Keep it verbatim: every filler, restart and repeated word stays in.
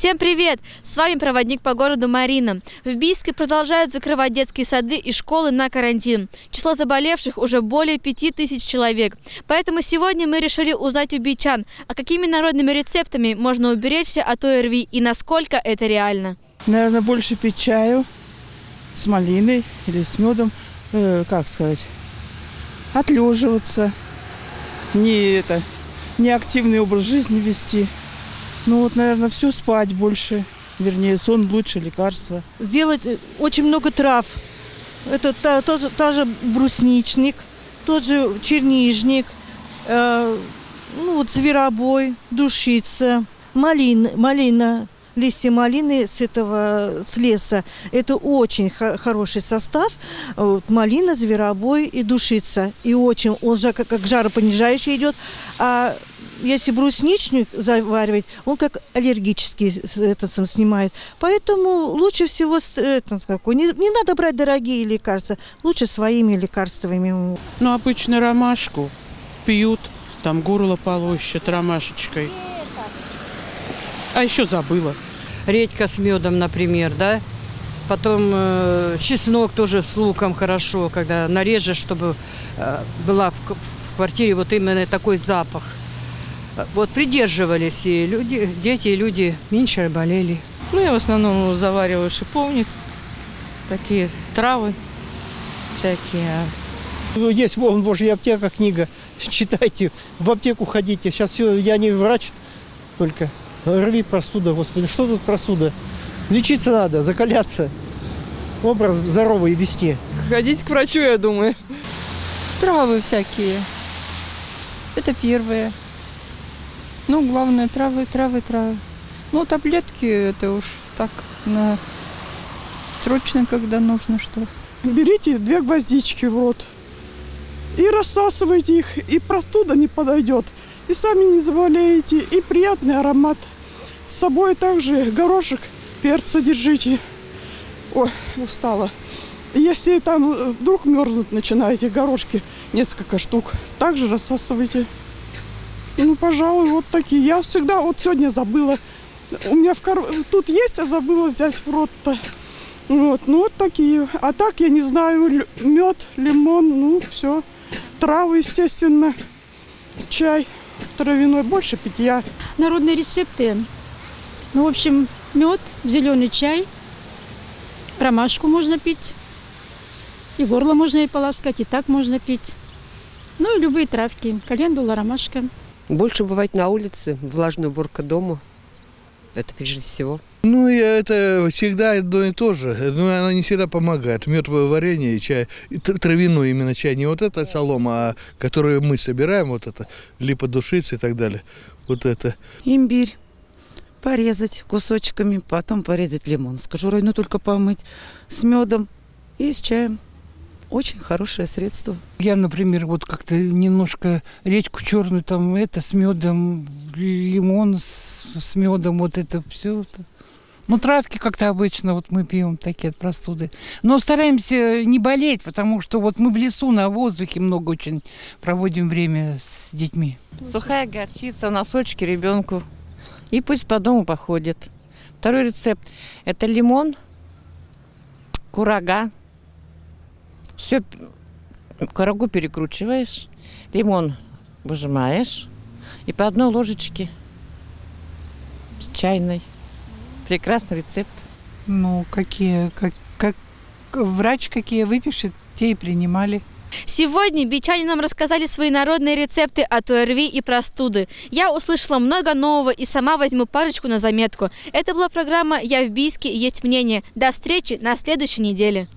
Всем привет! С вами проводник по городу Марина. В Бийске продолжают закрывать детские сады и школы на карантин. Число заболевших уже более пяти тысяч человек. Поэтому сегодня мы решили узнать у бийчан, а какими народными рецептами можно уберечься от ОРВИ и насколько это реально. Наверное, больше пить чаю с малиной или с медом, э, как сказать, отлеживаться, не это, не активный образ жизни вести. Ну вот, наверное, все, спать больше, вернее, сон лучше, лекарства. Делать очень много трав. Это та, та, та же брусничник, тот же чернижник, э, ну вот зверобой, душица, малин, малина, листья малины с этого с леса. Это очень хороший состав. Вот, малина, зверобой и душица. И очень, он же как, как жаропонижающий идет. А если брусничник заваривать, он как аллергический это сам снимает. Поэтому лучше всего это, какой, не, не надо брать дорогие лекарства, лучше своими лекарствами. Ну, обычно ромашку пьют, там горло полощет ромашечкой. А еще забыла. Редька с медом, например, да? Потом э, чеснок тоже с луком хорошо, когда нарежешь, чтобы э, была в, в квартире вот именно такой запах. Вот придерживались и люди, дети, и люди меньше болели. Ну, я в основном завариваю шиповник, такие травы всякие. Есть вон, божья аптека, книга, читайте, в аптеку ходите. Сейчас все, я не врач, только ОРВИ, простуда, господи, что тут простуда? Лечиться надо, закаляться, образ здоровый вести. Ходить к врачу, я думаю. Травы всякие, это первое. Ну, главное, травы, травы, травы. Ну, таблетки это уж так, на срочно, когда нужно что. Берите две гвоздички в рот и рассасывайте их, и простуда не подойдет, и сами не заболеете, и приятный аромат. С собой также горошек, перца держите. Ой, устала. Если там вдруг мерзнут, начинаете горошки, несколько штук, также рассасывайте. Ну, пожалуй, вот такие. Я всегда, вот сегодня забыла. У меня в кор... тут есть, а забыла взять в рот-то. Вот, ну вот такие. А так, я не знаю, мед, лимон, ну, все. Травы, естественно. Чай травяной, больше питья. Народные рецепты. Ну, в общем, мед, зеленый чай, ромашку можно пить. И горло можно и полоскать, и так можно пить. Ну, и любые травки. Календула, ромашка. Больше бывает на улице, влажная уборка дома. Это прежде всего. Ну, это всегда одно и то же. Но она не всегда помогает. Мертвое варенье и чай, и травяной именно чай. Не вот эта солома, а которую мы собираем, вот это, липа, душица и так далее. Вот это. Имбирь порезать кусочками, потом порезать лимон с кожурой, но только помыть, с медом и с чаем. Очень хорошее средство. Я, например, вот как-то немножко редьку черную, там это с медом, лимон с, с медом, вот это все. Ну, травки как-то обычно вот мы пьем такие от простуды. Но стараемся не болеть, потому что вот мы в лесу, на воздухе много очень проводим время с детьми. Сухая горчица, носочки ребенку. И пусть по дому походит. Второй рецепт – это лимон, курага. Все, курагу перекручиваешь, лимон выжимаешь и по одной ложечке с чайной. Прекрасный рецепт. Ну, какие, как, как врач какие выпишет, те и принимали. Сегодня бийчане нам рассказали свои народные рецепты от ОРВИ и простуды. Я услышала много нового и сама возьму парочку на заметку. Это была программа «Я в Бийске. Есть мнение». До встречи на следующей неделе.